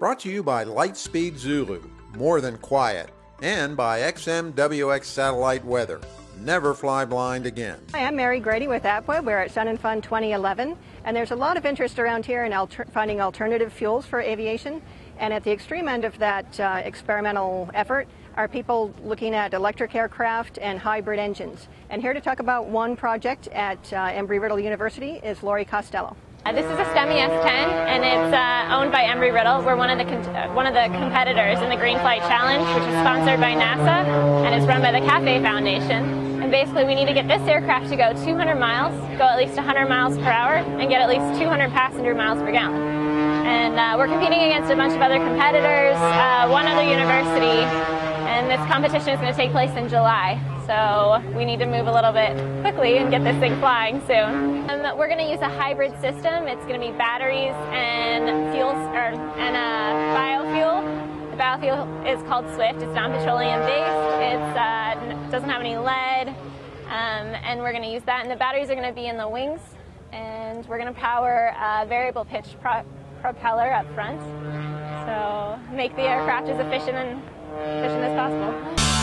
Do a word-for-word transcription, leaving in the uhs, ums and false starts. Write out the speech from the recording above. Brought to you by Lightspeed Zulu, more than quiet, and by X M W X Satellite Weather. Never fly blind again. Hi, I'm Mary Grady with AVweb. We're at Sun and Fun twenty eleven, and there's a lot of interest around here in alter finding alternative fuels for aviation. And at the extreme end of that uh, experimental effort are people looking at electric aircraft and hybrid engines. And here to talk about one project at uh, Embry-Riddle University is Lori Costello. Uh, this is a Stemme S ten, and it's uh, owned by Embry-Riddle. We're one of the con one of the competitors in the Green Flight Challenge, which is sponsored by NASA, and it's run by the Cafe Foundation. And basically, we need to get this aircraft to go two hundred miles, go at least one hundred miles per hour, and get at least two hundred passenger miles per gallon. And uh, we're competing against a bunch of other competitors, uh, one other university, and this competition is going to take place in July. So we need to move a little bit quickly and get this thing flying soon. Um, we're going to use a hybrid system. It's going to be batteries and fuels, or, and uh, biofuel. The biofuel is called Swift. It's non-petroleum based. It uh, doesn't have any lead, um, and we're going to use that. And the batteries are going to be in the wings, and we're going to power a variable pitch pro propeller up front. So make the aircraft as efficient and efficient as possible.